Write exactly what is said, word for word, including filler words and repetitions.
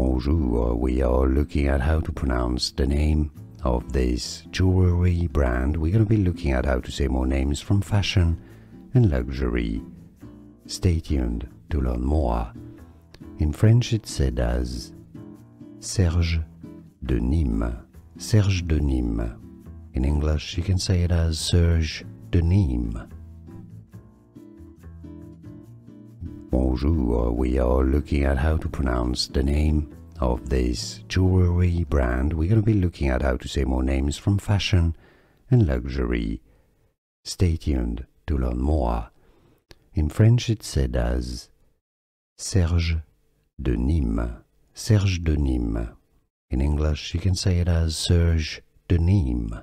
Bonjour, we are looking at how to pronounce the name of this jewelry brand. We're going to be looking at how to say more names from fashion and luxury. Stay tuned to learn more. In French it's said as Serge de Nîmes, Serge de Nîmes. In English you can say it as Serge de Nîmes. Bonjour, we are looking at how to pronounce the name of this jewelry brand. We're going to be looking at how to say more names from fashion and luxury. Stay tuned to learn more. In French it's said as Serge de Nîmes, Serge de Nîmes. In English you can say it as Serge de Nîmes.